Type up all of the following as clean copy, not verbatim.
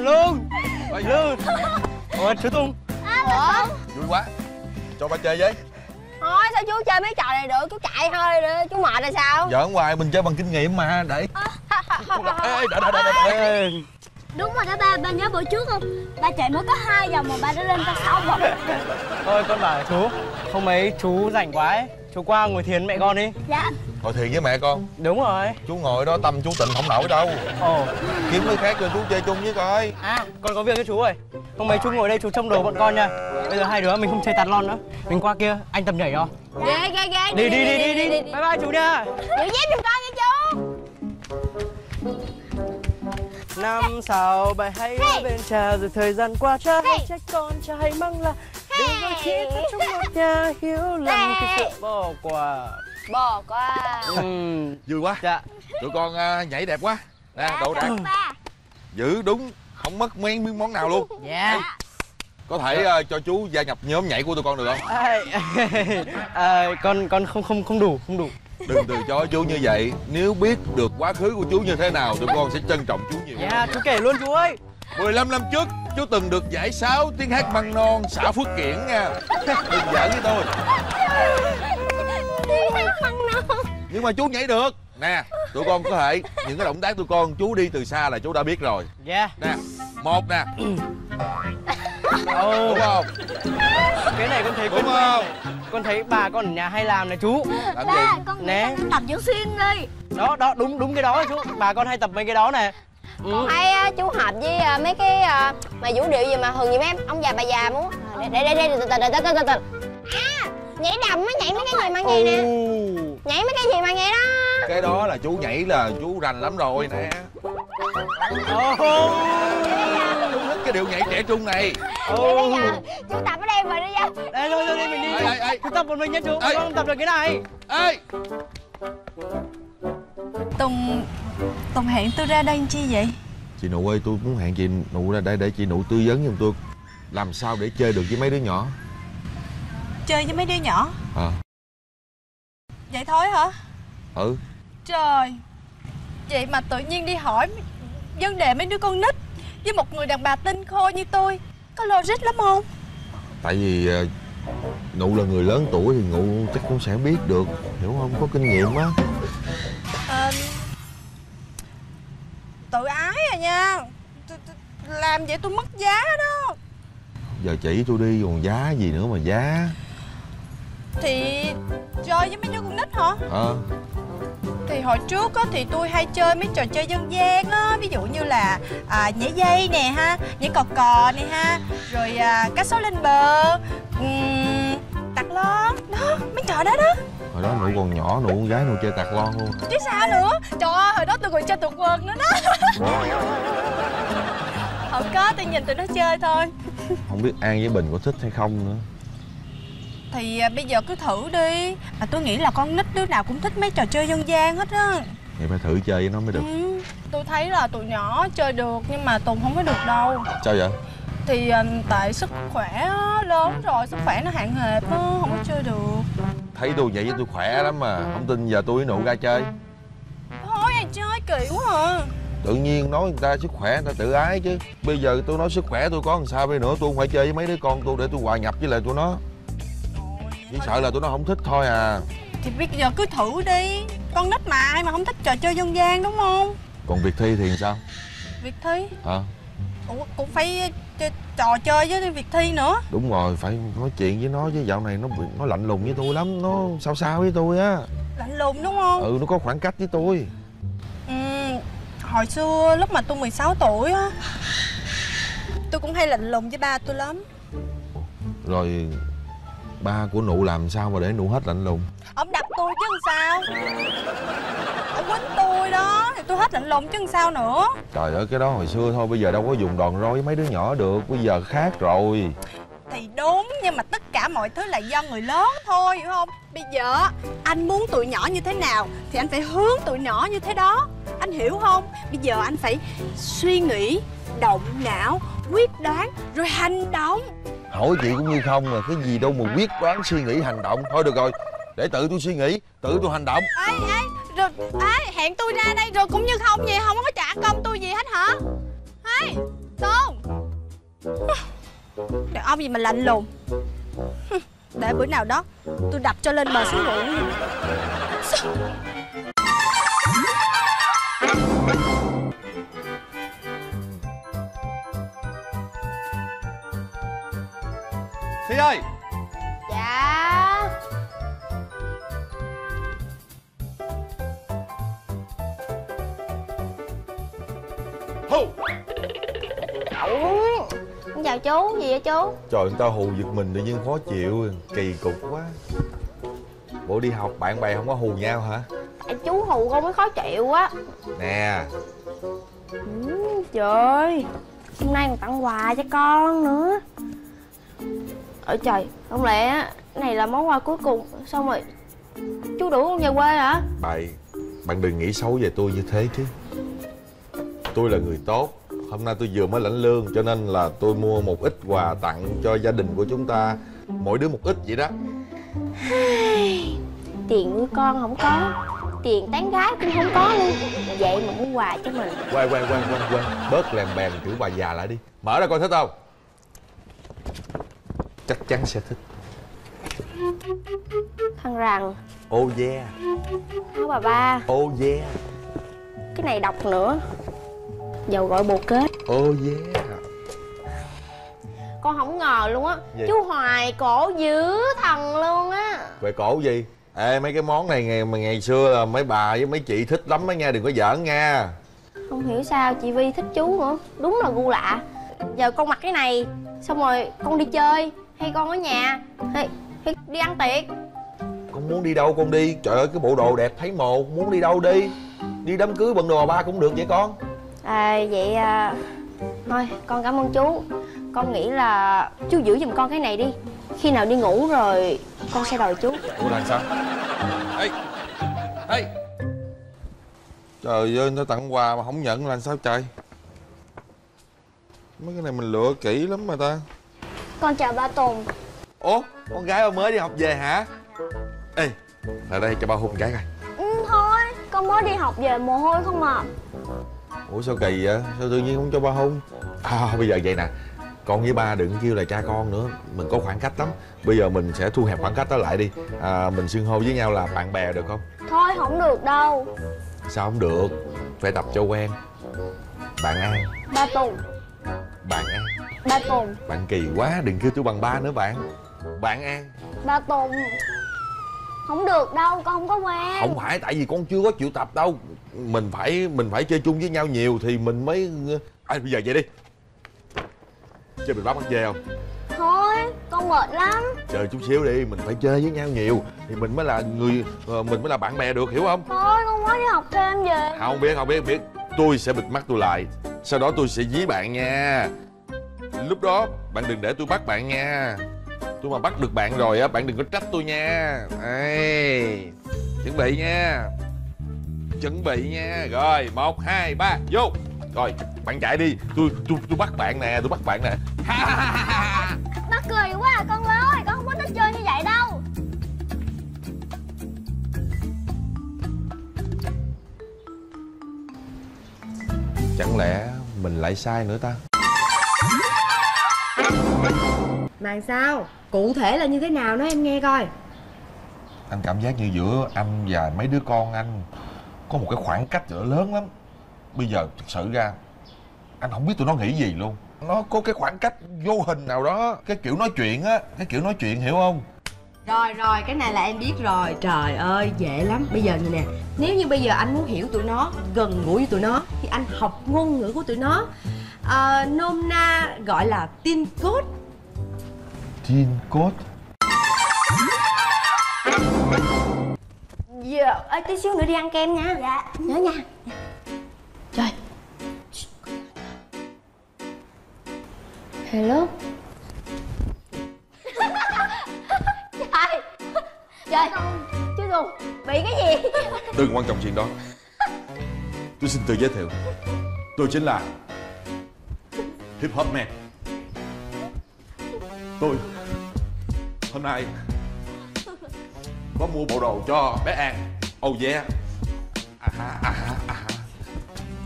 làm luôn. Vậy luôn. Ôi sữa tung. À, vui quá. Cho ba chơi với. Thôi sao chú chơi mấy trò này được, chú chạy thôi nữa, chú mệt là sao? Giỡn hoài, mình chơi bằng kinh nghiệm mà, để. Ê, đợi. Đúng rồi đó ba nhớ bữa trước không? Ba chạy mới có 2 vòng mà ba đã lên tới 6 vòng. Thôi con bảo chú, không mấy chú rảnh quá ấy, chú qua ngồi thiền mẹ con đi. Dạ. Ngồi thiền với mẹ con? Đúng rồi. Chú ngồi đó tâm chú tịnh không nổi đâu. Ồ. Kiếm người khác rồi chú chơi chung với coi. À, con có việc với chú rồi. Không mấy chú ngồi đây chú trông đồ bọn con nha. Bây giờ hai đứa mình không chơi tạt lon nữa. Mình qua kia, anh tập nhảy rồi. Ghê. Đi. Bye bye chú nha. Giữ dép giùm con nha chú. 5, 6, 7 hãy ở bên cha rồi thời gian qua cha hãy trách con, cha hãy mong là đừng nói chỉ ta trong một nhà hiểu lầm cái sự bỏ qua. Vui quá. Dạ. Tụi con nhảy đẹp quá nè, độ đạt giữ đúng không mất mấy miếng món nào luôn. Dạ. Ê, có thể cho chú gia nhập nhóm nhảy của tụi con được không? Con không đủ. Đừng từ chối chú như vậy. Nếu biết được quá khứ của chú như thế nào, tụi con sẽ trân trọng chú nhiều. Dạ, chú kể luôn chú ơi. 15 năm trước, chú từng được giải 6 tiếng hát măng non xã Phước Kiển nha. Đừng giỡn với tôi. Tiếng hát măng non. Nhưng mà chú nhảy được. Nè, tụi con có thể những cái động tác tụi con chú đi từ xa là chú đã biết rồi. Dạ. Nè, 1 nè. Đúng không? Cái này con thấy đúng không? Con thấy bà con ở nhà hay làm này chú. Làm ba, gì? Con nè, tập dưỡng xuyên đi. Đó, đúng cái đó chú. Bà con hay tập mấy cái đó nè. Còn hay chú hợp với mấy cái mà vũ điệu gì mà hường gì mấy em, ông già bà già muốn. Để. À, nhảy đầm á, nhảy mấy cái gì mà nghe nè. Nhảy mấy cái gì mà nghe đó. Cái đó là chú nhảy là chú rành lắm rồi nè. Chú thích cái điệu nhảy trẻ trung này. Bây giờ chú tập ở đây mà đi ra. Đây thôi đi mình đi. Chú tập một mình nha chú. Con không tập được cái này. Ê. Tùng hẹn tôi ra đây làm chi vậy? Chị Nụ ơi, tôi muốn hẹn chị Nụ ra đây để chị Nụ tư vấn giùm tôi làm sao để chơi được với mấy đứa nhỏ. Chơi với mấy đứa nhỏ? Vậy thôi hả? Ừ. Trời, vậy mà tự nhiên đi hỏi vấn đề mấy đứa con nít với một người đàn bà tinh khôi như tôi, có logic lắm không? Tại vì Nụ là người lớn tuổi thì Nụ chắc cũng sẽ biết được, hiểu không? Có kinh nghiệm á. Tự ái rồi nha, làm vậy tôi mất giá đó. Giờ chỉ tôi đi còn giá gì nữa mà giá. Thì chơi với mấy đứa con nít hả? Thì hồi trước á thì tôi hay chơi mấy trò chơi dân gian á, ví dụ như là nhảy dây nè ha, nhảy cò cò nè ha, rồi cá sấu lên bờ, tạt lon đó, mấy trò đó đó. Hồi đó Nụ còn nhỏ, Nụ con gái Nụ chơi tạt lon luôn chứ sao nữa. Trời ơi, hồi đó tôi còn chơi tụt quần nữa đó. Không có, tôi nhìn tụi nó chơi thôi. Không biết An với Bình có thích hay không nữa. Thì bây giờ cứ thử đi. Mà tôi nghĩ là con nít đứa nào cũng thích mấy trò chơi dân gian hết á. Thì phải thử chơi với nó mới được. Tôi thấy là tụi nhỏ chơi được nhưng mà Tùng không có được đâu. Sao vậy? Thì tại sức khỏe lớn rồi, sức khỏe nó hạn hẹp á, không có chơi được. Thấy tôi vậy với tôi khỏe lắm mà, không tin giờ tôi với Nụ ra chơi. Thôi ai chơi kỳ quá à. Tự nhiên nói người ta sức khỏe người ta tự ái chứ. Bây giờ tôi nói sức khỏe tôi có làm sao bây nữa, tôi không phải chơi với mấy đứa con tôi để tôi hòa nhập với lại tụi nó. Chỉ sợ là tụi nó không thích thôi à. Thì bây giờ cứ thử đi. Con nít mà, ai mà không thích trò chơi dân gian đúng không? Còn Việt Thi thì sao? Việt Thi? Cũng phải trò chơi với Việt Thi nữa. Đúng rồi, phải nói chuyện với nó chứ dạo này nó lạnh lùng với tôi lắm. Nó sao với tôi á. Lạnh lùng đúng không? Ừ, nó có khoảng cách với tôi. Hồi xưa lúc mà tôi 16 tuổi á, tôi cũng hay lạnh lùng với ba tôi lắm. Rồi ba của Nụ làm sao mà để Nụ hết lạnh lùng? Ông đập tôi chứ làm sao. Ông quýnh tôi đó thì tôi hết lạnh lùng chứ làm sao nữa. Trời ơi, cái đó hồi xưa thôi, bây giờ đâu có dùng đòn roi với mấy đứa nhỏ được, bây giờ khác rồi. Thì đúng, nhưng mà tất cả mọi thứ là do người lớn thôi, hiểu không? Bây giờ anh muốn tụi nhỏ như thế nào thì anh phải hướng tụi nhỏ như thế đó, anh hiểu không? Bây giờ anh phải suy nghĩ, động não, quyết đoán rồi hành động. Hỏi chị cũng như không mà, cái gì đâu mà quyết đoán suy nghĩ hành động. Thôi được rồi, để tự tôi suy nghĩ, tự tôi hành động. Rồi hẹn tôi ra đây rồi cũng như không vậy, không có trả công tôi gì hết hả? Tôn. Đàn ông gì mà lạnh lùng. Để bữa nào đó tôi đập cho lên bờ xuống ruộng. Thi ơi. Dạ. Hù. Chào chú, gì vậy chú? Trời, người ta hù giật mình tự nhiên khó chịu, kỳ cục quá. Bộ đi học bạn bè không có hù nhau hả? Tại chú hù con mới khó chịu quá. Nè. Trời ơi, hôm nay còn tặng quà cho con nữa. Ôi trời, không lẽ cái này là món quà cuối cùng xong rồi chú đuổi con về quê hả? Bạn đừng nghĩ xấu về tôi như thế chứ. Tôi là người tốt. Hôm nay tôi vừa mới lãnh lương cho nên là tôi mua một ít quà tặng cho gia đình của chúng ta. Mỗi đứa một ít vậy đó. Tiền nuôi con không có, tiền tán gái cũng không có luôn. Vậy mà mua quà cho mình. Quên, bớt làm bèm chữ bà già lại đi. Mở ra coi thích không? Chắc chắn sẽ thích. Khăn rằn. Oh yeah. Áo bà ba. Oh yeah. Cái này đọc nữa. Dầu gọi bồ kết. Oh yeah. Con không ngờ luôn á. Chú hoài cổ dữ thần luôn á. Hoài cổ gì? Ê, mấy cái món này ngày xưa là mấy bà với mấy chị thích lắm đó nha, đừng có giỡn nha. Không hiểu sao chị Vi thích chú nữa. Đúng là gu lạ. Giờ con mặc cái này xong rồi con đi chơi, hay con ở nhà, hay đi ăn tiệc. Con muốn đi đâu con đi. Trời ơi, cái bộ đồ đẹp thấy mồ, muốn đi đâu đi. Đi đám cưới bận đồ bà ba cũng được vậy con. Vậy thôi con cảm ơn chú. Con nghĩ là chú giữ giùm con cái này đi. Khi nào đi ngủ rồi con sẽ đòi chú. Ủa là sao? Ê! Trời ơi, nó tặng quà mà không nhận là sao trời? Mấy cái này mình lựa kỹ lắm mà ta. Con chào ba Tùng. Ủa, con gái ba mới đi học về hả? Ê, lại đây cho ba hôn cái coi. Thôi, con mới đi học về mồ hôi không à. Ủa sao kỳ vậy? Sao tự nhiên không cho ba hôn? Bây giờ vậy nè, con với ba đừng kêu là cha con nữa, mình có khoảng cách lắm. Bây giờ mình sẽ thu hẹp khoảng cách đó lại đi. Mình xưng hô với nhau là bạn bè được không? Thôi không được đâu. Sao không được? Phải tập cho quen. Bạn An. Ba Tùng. Bạn An. Ba Tùng. Bạn kỳ quá, đừng kêu tôi bằng ba nữa bạn. Bạn An. Ba Tùng. Không được đâu, con không có quen. Không phải, tại vì con chưa có chịu tập đâu. Mình phải chơi chung với nhau nhiều thì mình mới... Bây giờ vậy đi. Chơi bịch bắp ăn dê không? Thôi, con mệt lắm. Chờ chút xíu đi, mình phải chơi với nhau nhiều thì mình mới là bạn bè được, hiểu không? Thôi, con mới đi học thêm về. Không biết. Tôi sẽ bịt mắt tôi lại. Sau đó tôi sẽ dí bạn nha. Lúc đó, bạn đừng để tôi bắt bạn nha. Tôi mà bắt được bạn rồi á, bạn đừng có trách tôi nha. Chuẩn bị nha. Rồi, 1, 2, 3, vô. Rồi, bạn chạy đi. Tôi bắt bạn nè, Mắc cười quá à, con ơi, con không có thích chơi như vậy đâu. Chẳng lẽ mình lại sai nữa ta? Màn sao? Cụ thể là như thế nào nói em nghe coi. Anh cảm giác như giữa anh và mấy đứa con anh có một cái khoảng cách giữa lớn lắm. Bây giờ thực sự ra anh không biết tụi nó nghĩ gì luôn. Nó có cái khoảng cách vô hình nào đó. Cái kiểu nói chuyện á, hiểu không? Rồi, cái này là em biết rồi. Trời ơi, dễ lắm. Bây giờ như nè, nếu như bây giờ anh muốn hiểu tụi nó, gần gũi với tụi nó thì anh học ngôn ngữ của tụi nó. Nôm na gọi là tin code. Tin code. Dạ, ơi tí xíu nữa đi ăn kem nha. Dạ. Nhớ nha. Trời. Hello. Trời. Chứ Tùng bị cái gì? Đừng quan trọng chuyện đó. Tôi xin tự giới thiệu. Tôi chính là Hip Hop Man. Tôi hôm nay có mua bộ đồ cho bé An. Oh yeah.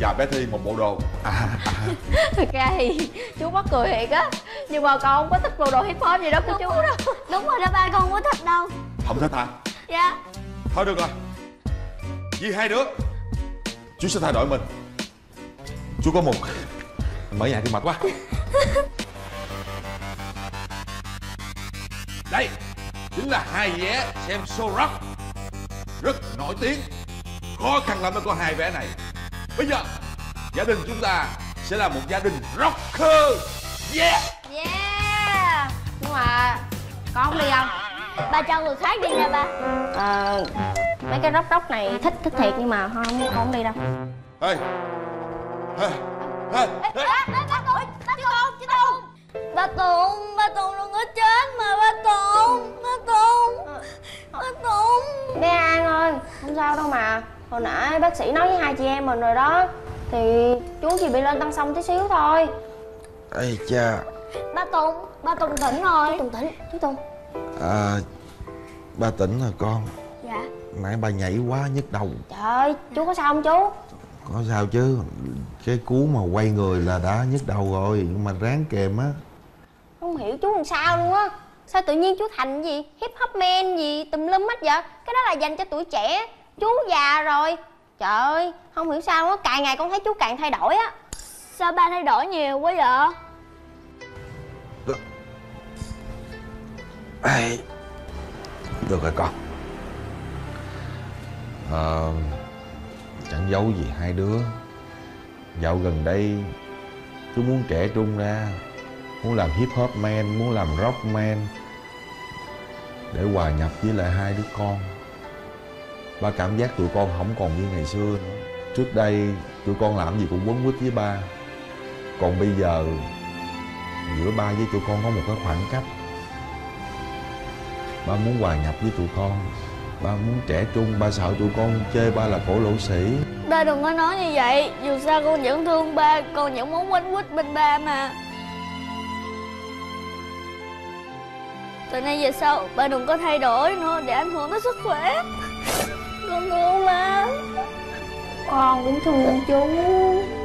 và bé Thi một bộ đồ. Thực ra thì chú mắc cười thiệt á, nhưng mà con không có thích bộ đồ hip hop gì đó của chú đâu. Đúng rồi đó ba, con không có thích đâu. Không thích hả? Dạ. Thôi được rồi, vì hai đứa chú sẽ thay đổi mình. Chú có một mở nhà thì mệt quá. Đây chính là hai vé xem show rock rất nổi tiếng, khó khăn lắm mới có hai vé này. Bây giờ gia đình chúng ta sẽ là một gia đình rocker. Yeah. Yeah. Nhưng mà con không đi không? Ba cho người khác đi nha ba. Mấy cái rock này thích thiệt, nhưng mà con không đi đâu. Ê. Ba Tùng, ba Tùng đừng có chết mà ba Tùng, ba Tùng, ba Tùng. Bé An ơi, không sao đâu mà. Hồi nãy bác sĩ nói với hai chị em mình rồi đó. Thì chú chỉ bị lên tăng xong tí xíu thôi. Ây cha. Ba Tùng tỉnh rồi. Tùng tỉnh, chú Tùng. Ba tỉnh rồi con. Dạ. Nãy ba nhảy quá nhức đầu. Trời ơi, chú có sao không chú? Có sao chứ, cái cú mà quay người là đã nhức đầu rồi, nhưng mà ráng kèm á. Không hiểu chú làm sao luôn á. Sao tự nhiên chú thành gì hip hop man gì tùm lum hết vậy? Cái đó là dành cho tuổi trẻ, chú già rồi. Trời ơi, không hiểu sao á, càng ngày con thấy chú càng thay đổi á. Sao ba thay đổi nhiều quá vậy? Được rồi con. Chẳng giấu gì hai đứa, dạo gần đây chú muốn trẻ trung ra, muốn làm hip hop man, muốn làm rock man để hòa nhập với lại hai đứa con. Ba cảm giác tụi con không còn như ngày xưa nữa. Trước đây tụi con làm gì cũng quấn quýt với ba, còn bây giờ giữa ba với tụi con có một cái khoảng cách. Ba muốn hòa nhập với tụi con, ba muốn trẻ trung, ba sợ tụi con chê ba là cổ lỗ sĩ. Ba đừng có nói như vậy, dù sao con vẫn thương ba, con vẫn muốn quấn quýt bên ba mà. Từ nay về sau ba đừng có thay đổi nữa để ảnh hưởng tới sức khỏe. Con thương ba. Con cũng thương chú.